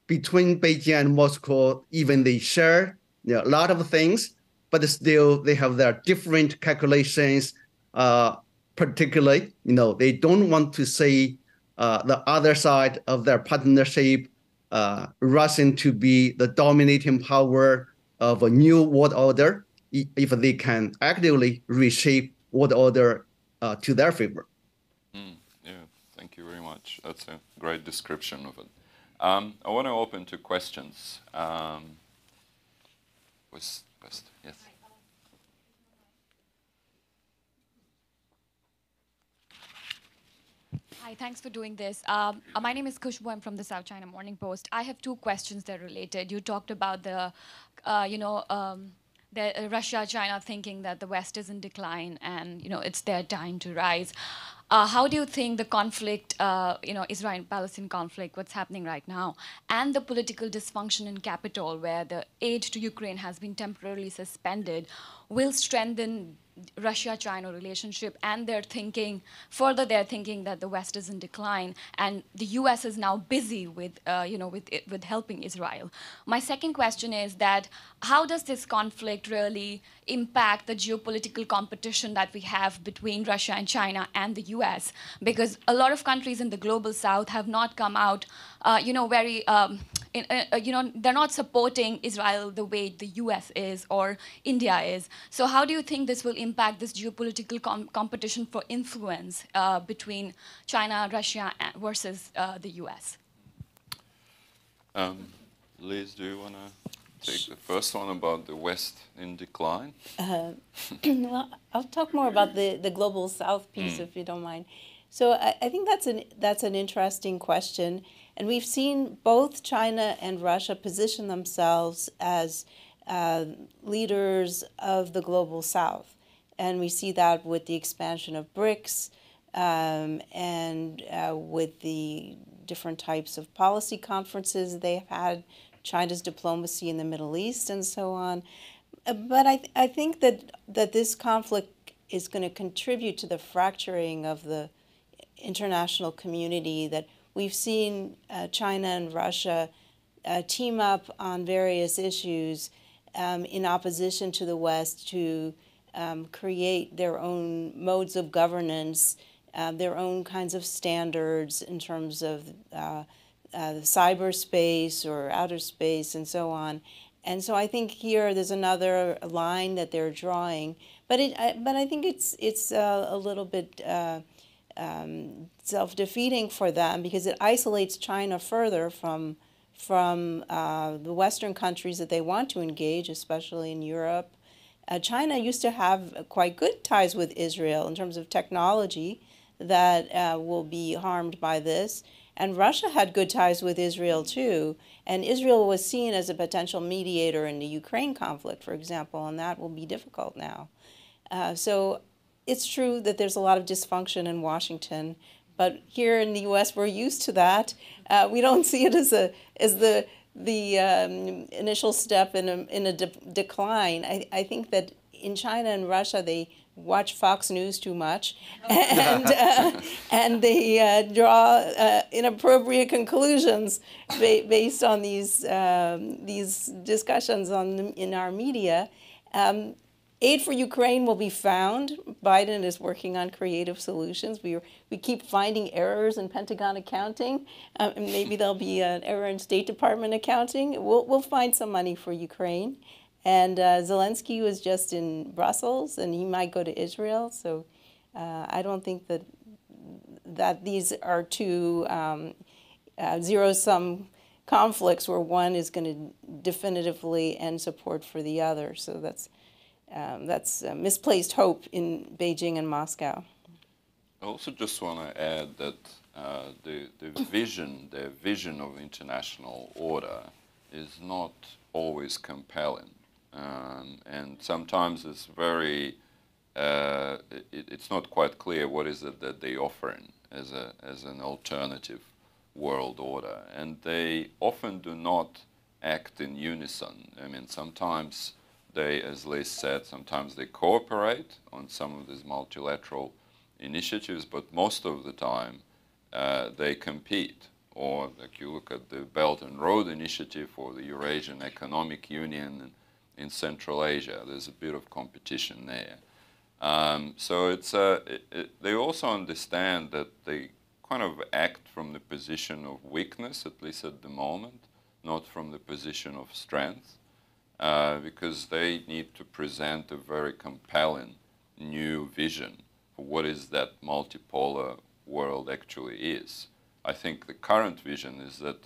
between Beijing and Moscow, even they share you know, a lot of things, but still they have their different calculations. Uh, particularly, you know, they don't want to see uh, the other side of their partnership, uh, Russia to be the dominating power of a new world order if they can actively reshape world order Uh, to their favor. Mm, yeah, thank you very much. That's a great description of it. Um, I want to open to questions. Um, was, was, yes. Hi, thanks for doing this. Um, my name is Kushbu. I'm from the South China Morning Post. I have two questions that are related. You talked about the, uh, you know, um, The, uh, Russia, China thinking that the West is in decline and, you know, it's their time to rise. Uh, how do you think the conflict, uh, you know, Israel-Palestine conflict, what's happening right now, and the political dysfunction in capital where the aid to Ukraine has been temporarily suspended will strengthen Russia-China relationship and their thinking, further their thinking that the West is in decline and the U S is now busy with, uh, you know, with, with helping Israel. My second question is that how does this conflict really impact the geopolitical competition that we have between Russia and China and the U S? U S, because a lot of countries in the global south have not come out, uh, you know, very, um, in, uh, you know, they're not supporting Israel the way the U S is or India is. So how do you think this will impact this geopolitical com competition for influence uh, between China, Russia versus uh, the U S? Um, Liz, do you want to? Take the first one about the West in decline. Uh, well, I'll talk more about the, the global South piece, mm. if you don't mind. So I, I think that's an, that's an interesting question. And we've seen both China and Russia position themselves as uh, leaders of the global South. And we see that with the expansion of BRICS um, and uh, with the different types of policy conferences they've had, China's diplomacy in the Middle East, and so on. But I, th I think that, that this conflict is going to contribute to the fracturing of the international community, that we've seen uh, China and Russia uh, team up on various issues um, in opposition to the West to um, create their own modes of governance, uh, their own kinds of standards in terms of uh, Uh, the cyberspace or outer space and so on. And so I think here there's another line that they're drawing, but it I, but I think it's it's uh, a little bit uh, um, self-defeating for them, because it isolates China further from from uh, the Western countries that they want to engage, especially in Europe. Uh, China used to have quite good ties with Israel in terms of technology that uh, will be harmed by this. And Russia had good ties with Israel, too. And Israel was seen as a potential mediator in the Ukraine conflict, for example, and that will be difficult now. Uh, so it's true that there's a lot of dysfunction in Washington, but here in the U S, we're used to that. Uh, we don't see it as, a, as the, the um, initial step in a, in a de decline. I, I think that in China and Russia, they watch Fox News too much, and, uh, and they uh, draw uh, inappropriate conclusions ba based on these, um, these discussions on the, in our media. Um, aid for Ukraine will be found. Biden is working on creative solutions. We, we keep finding errors in Pentagon accounting. Um, and maybe there'll be an error in State Department accounting. We'll, we'll find some money for Ukraine. And uh, Zelensky was just in Brussels, and he might go to Israel. So uh, I don't think that that these are two um, uh, zero-sum conflicts where one is going to definitively end support for the other. So that's um, that's uh, misplaced hope in Beijing and Moscow. I also just want to add that uh, the the vision, the vision of international order, is not always compelling. Um, and sometimes it's very, uh, it, it's not quite clear what is it that they offering as, a, as an alternative world order. And they often do not act in unison. I mean, sometimes they, as Liz said, sometimes they cooperate on some of these multilateral initiatives, but most of the time uh, they compete. Or like you look at the Belt and Road Initiative or the Eurasian Economic Union in Central Asia, there's a bit of competition there. Um, so it's uh, it, it, they also understand that they kind of act from the position of weakness, at least at the moment, not from the position of strength, uh, because they need to present a very compelling new vision for what is that multipolar world actually is. I think the current vision is that,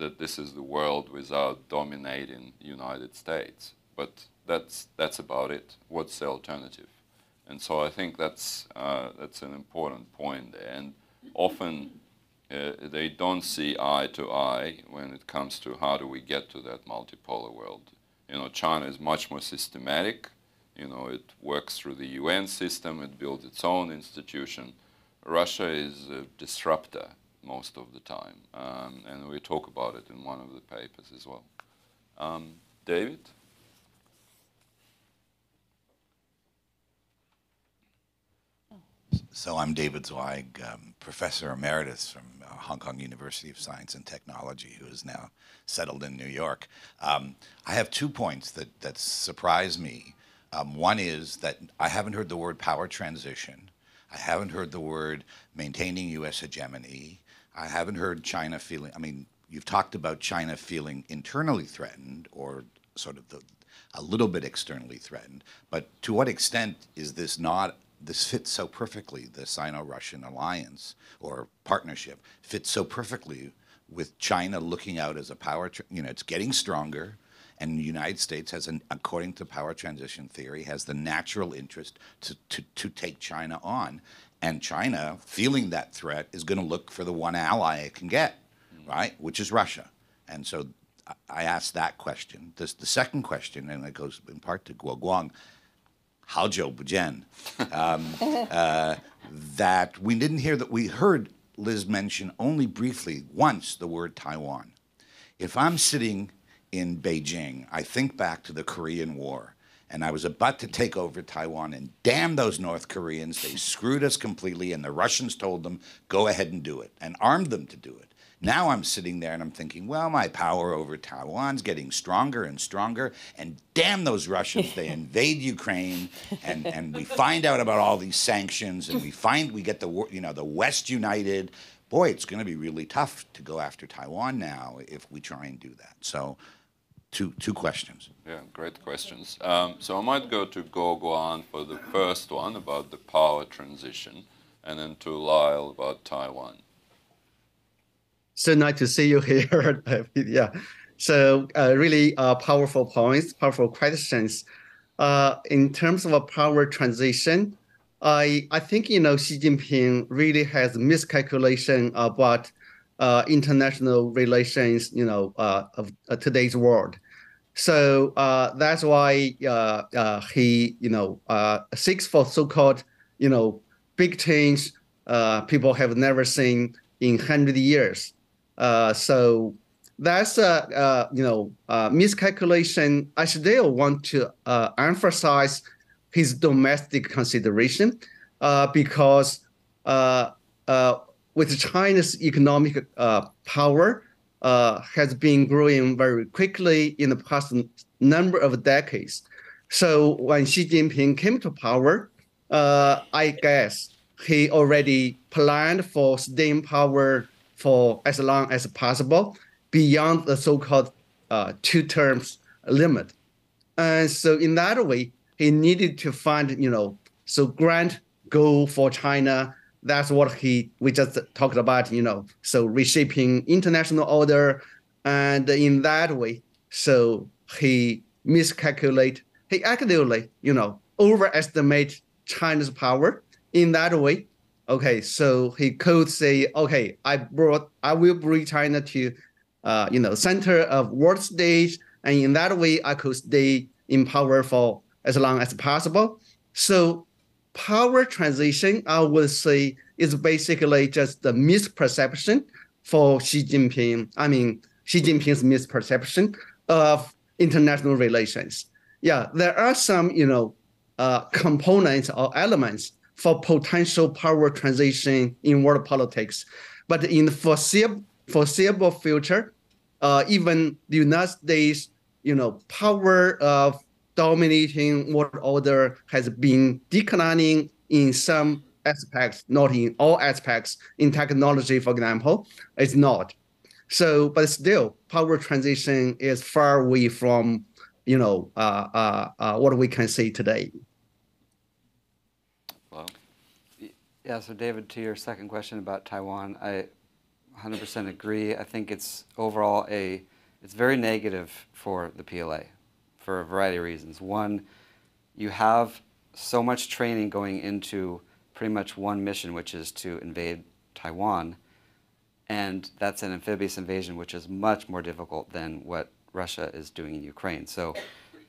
that this is the world without dominating the United States. But that's, that's about it. What's the alternative? And so I think that's, uh, that's an important point there. And often uh, they don't see eye to eye when it comes to how do we get to that multipolar world. You know, China is much more systematic. You know, it works through the U N system. It builds its own institution. Russia is a disruptor most of the time, um, and we talk about it in one of the papers as well. Um, David? So I'm David Zweig, um, Professor Emeritus from uh, Hong Kong University of Science and Technology, who is now settled in New York. Um, I have two points that, that surprise me. Um, one is that I haven't heard the word power transition. I haven't heard the word maintaining U S hegemony. I haven't heard China feeling, I mean, you've talked about China feeling internally threatened or sort of the, a little bit externally threatened, but to what extent is this not, this fits so perfectly, the Sino-Russian alliance or partnership fits so perfectly with China looking out as a power, you know, it's getting stronger, and the United States has, an, according to power transition theory, has the natural interest to, to, to take China on. And China, feeling that threat, is going to look for the one ally it can get, mm-hmm. right, which is Russia. And so I asked that question. This, the second question, and it goes in part to Guoguang, Haozhou Bujen, um, uh, that we didn't hear that we heard Liz mention only briefly once the word Taiwan. If I'm sitting in Beijing, I think back to the Korean War, and I was about to take over Taiwan, and damn those North Koreans, they screwed us completely, and the Russians told them, go ahead and do it, and armed them to do it. Now I'm sitting there and I'm thinking, well, my power over Taiwan's getting stronger and stronger, and damn those Russians, they invade Ukraine, and, and we find out about all these sanctions, and we find, we get the, you know, the West united. Boy, it's gonna be really tough to go after Taiwan now if we try and do that. So. Two, two questions. Yeah, great questions. Um, so I might go to Guoguang for the first one about the power transition, and then to Lyle about Taiwan. So nice to see you here. Yeah. So uh, really uh, powerful points, powerful questions. Uh, in terms of a power transition, I I think you know Xi Jinping really has miscalculation about. Uh, international relations, you know, uh, of uh, today's world. So uh, that's why uh, uh, he, you know, uh, seeks for so-called, you know, big change uh, people have never seen in one hundred years. Uh, so that's, uh, uh, you know, uh, miscalculation. I still want to uh, emphasize his domestic consideration uh, because uh, uh, with China's economic uh, power uh, has been growing very quickly in the past number of decades. So when Xi Jinping came to power, uh, I guess he already planned for staying power for as long as possible beyond the so-called uh, two terms limit. And so in that way, he needed to find, you know, so grand goal for China. That's what he we just talked about, you know, so reshaping international order. And in that way, so he miscalculate, he actively, you know, overestimate China's power in that way. Okay, so he could say, okay, I brought, I will bring China to, uh, you know, center of world stage. And in that way, I could stay in power for as long as possible. So power transition, I would say, is basically just the misperception for Xi Jinping. I mean, Xi Jinping's misperception of international relations. Yeah, there are some, you know, uh, components or elements for potential power transition in world politics. But in the foreseeable, foreseeable future, uh, even the United States, you know, power of dominating world order has been declining in some aspects, not in all aspects. In technology, for example, it's not. So, but still, power transition is far away from, you know, uh, uh, uh, what we can see today. Well, yeah, so David, to your second question about Taiwan, I one hundred percent agree. I think it's overall a, it's very negative for the P L A. For a variety of reasons. One, you have so much training going into pretty much one mission, which is to invade Taiwan, and that's an amphibious invasion, which is much more difficult than what Russia is doing in Ukraine. So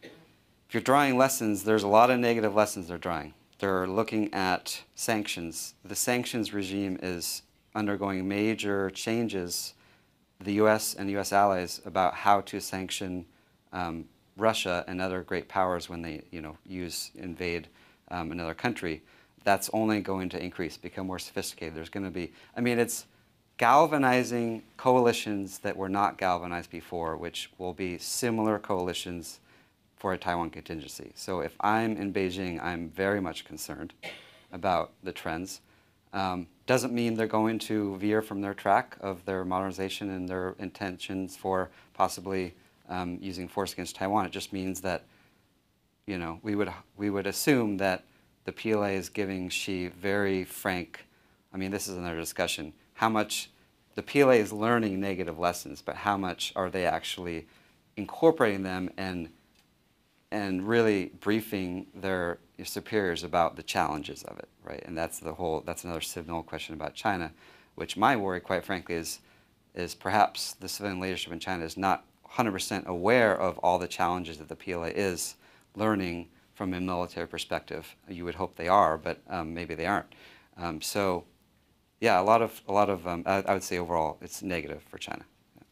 if you're drawing lessons, there's a lot of negative lessons they're drawing. They're looking at sanctions. The sanctions regime is undergoing major changes, the U S and U S allies, about how to sanction um, Russia and other great powers when they, you know, use, invade um, another country. That's only going to increase, become more sophisticated. There's going to be, I mean, it's galvanizing coalitions that were not galvanized before, which will be similar coalitions for a Taiwan contingency. So if I'm in Beijing, I'm very much concerned. about the trends. Um, doesn't mean they're going to veer from their track of their modernization and their intentions for possibly um, using force against Taiwan. It just means that, you know, we would, we would assume that the P L A is giving Xi very frank, I mean, this is another discussion, how much the P L A is learning negative lessons, but how much are they actually incorporating them and, and really briefing their superiors about the challenges of it, right? And that's the whole, that's another signal question about China, which my worry, quite frankly, is, is perhaps the civilian leadership in China is not one hundred percent aware of all the challenges that the P L A is learning from a military perspective. You would hope they are, but um, maybe they aren't. Um, so, yeah, a lot of, a lot of um, I, I would say overall, it's negative for China. Yeah.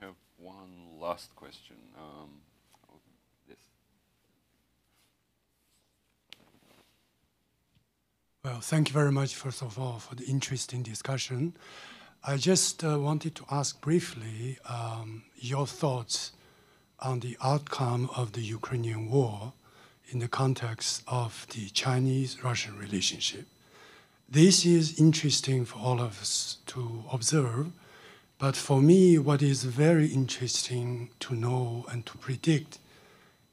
We have one last question. Um, Well, thank you very much, first of all, for the interesting discussion. I just uh, wanted to ask briefly um, your thoughts on the outcome of the Ukrainian war in the context of the Chinese-Russian relationship. This is interesting for all of us to observe, but for me, what is very interesting to know and to predict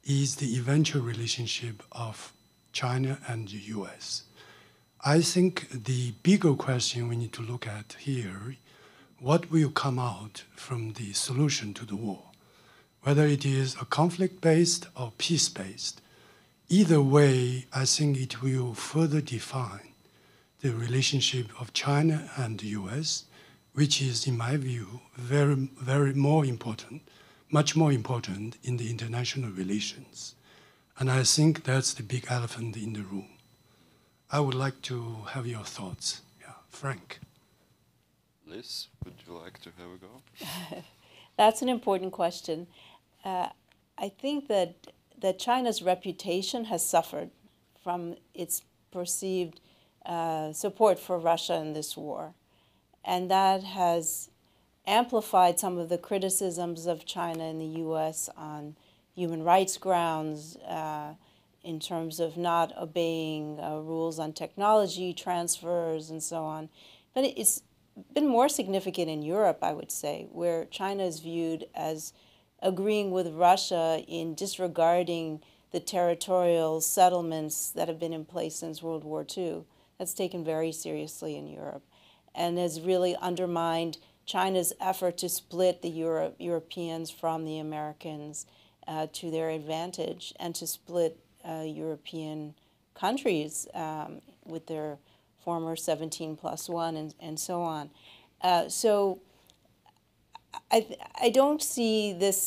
is the eventual relationship of China and the U S. I think the bigger question we need to look at here, what will come out from the solution to the war? Whether it is a conflict-based or peace-based, either way, I think it will further define the relationship of China and the U S, which is, in my view, very, very more important, much more important in the international relations. And I think that's the big elephant in the room. I would like to have your thoughts. Yeah, Frank. Liz, would you like to have a go? That's an important question. Uh, I think that, that China's reputation has suffered from its perceived uh, support for Russia in this war. And that has amplified some of the criticisms of China and the U S on human rights grounds, uh, in terms of not obeying uh, rules on technology transfers and so on. But it's been more significant in Europe, I would say, where China is viewed as agreeing with Russia in disregarding the territorial settlements that have been in place since World War Two. That's taken very seriously in Europe and has really undermined China's effort to split the Euro Europeans from the Americans uh, to their advantage and to split Uh, European countries um, with their former seventeen plus one and, and so on. Uh, so I, I don't see this,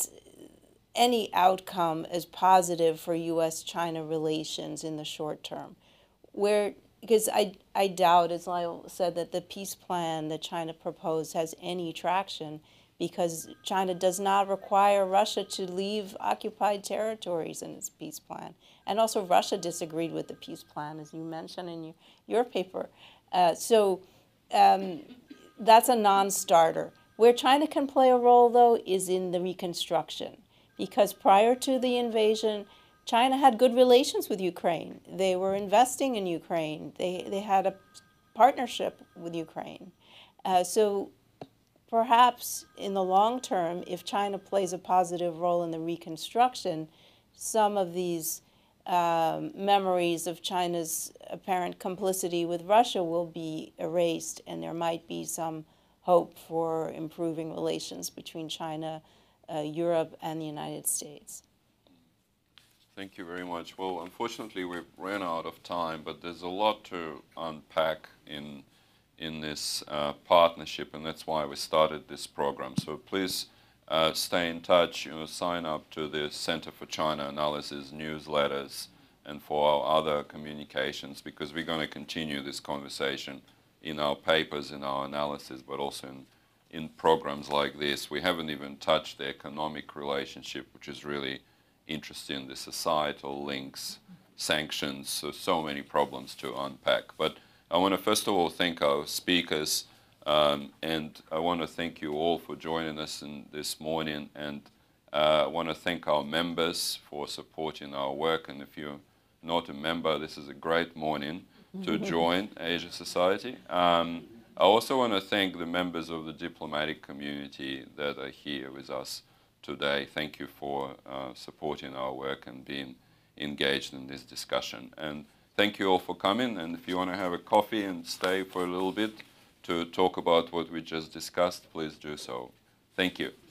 any outcome as positive for U S China relations in the short term. Where, because I, I doubt, as Lyle said, that the peace plan that China proposed has any traction, because China does not require Russia to leave occupied territories in its peace plan. And also Russia disagreed with the peace plan, as you mentioned in your, your paper. Uh, so um, that's a non-starter. Where China can play a role, though, is in the reconstruction, because prior to the invasion, China had good relations with Ukraine. They were investing in Ukraine. They, they had a partnership with Ukraine. Uh, so. Perhaps in the long term, if China plays a positive role in the reconstruction, some of these um, memories of China's apparent complicity with Russia will be erased, and there might be some hope for improving relations between China, uh, Europe, and the United States. Thank you very much. Well, unfortunately, we've run out of time, but there's a lot to unpack in in this uh, partnership, and that's why we started this program. So please uh, stay in touch, you know, sign up to the Center for China Analysis newsletters and for our other communications, because we're going to continue this conversation in our papers, in our analysis, but also in, in programs like this. We haven't even touched the economic relationship, which is really interesting, the societal links, sanctions, so, so many problems to unpack. But I want to first of all thank our speakers, um, and I want to thank you all for joining us in this morning, and uh, I want to thank our members for supporting our work. And if you're not a member, this is a great morning to join Asia Society. Um, I also want to thank the members of the diplomatic community that are here with us today. Thank you for uh, supporting our work and being engaged in this discussion. And thank you all for coming. And if you want to have a coffee and stay for a little bit to talk about what we just discussed, please do so. Thank you.